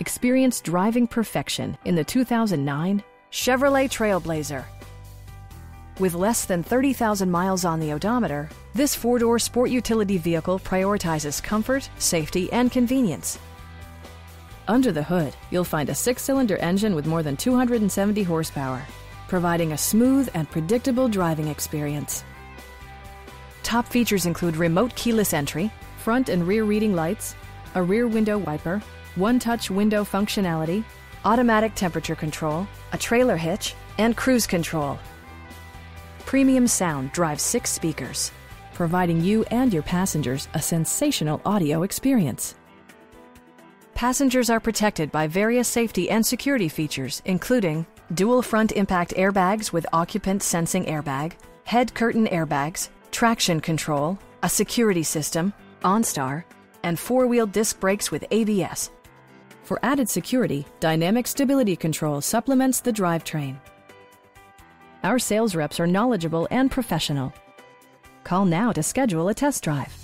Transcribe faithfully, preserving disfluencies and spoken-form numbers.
Experience driving perfection in the two thousand nine Chevrolet Trailblazer. With less than thirty thousand miles on the odometer, this four-door sport utility vehicle prioritizes comfort, safety, and convenience. Under the hood, you'll find a six-cylinder engine with more than two hundred seventy horsepower, providing a smooth and predictable driving experience. Top features include remote keyless entry, front and rear reading lights, a rear window wiper, one-touch window functionality, automatic temperature control, a trailer hitch, and cruise control. Premium sound drives six speakers, providing you and your passengers a sensational audio experience. Passengers are protected by various safety and security features, including dual front impact airbags with occupant sensing airbag, head curtain airbags, traction control, a security system, OnStar, and four-wheel disc brakes with A B S. For added security, dynamic stability control supplements the drivetrain. Our sales reps are knowledgeable and professional. Call now to schedule a test drive.